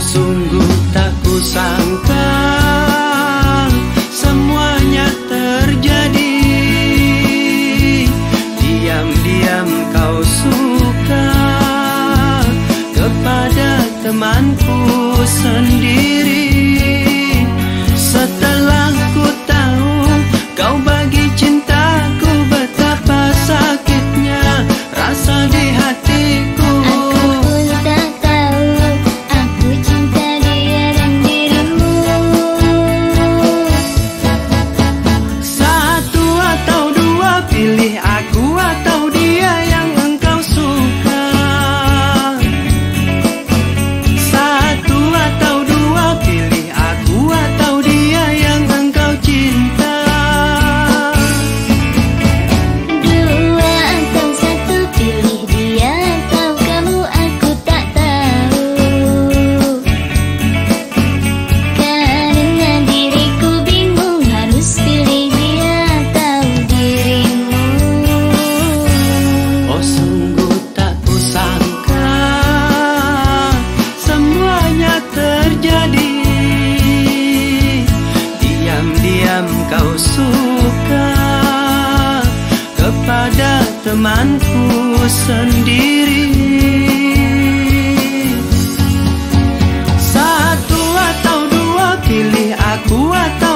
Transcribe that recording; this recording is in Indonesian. sungguh tak kusangka semuanya terjadi. Diam-diam kau suka kepada temanku sendiri. Setelah ku tahu kau bagi cintaku, betapa sakitnya rasa di hatiku. Temanku sendiri. Satu atau dua, pilih aku atau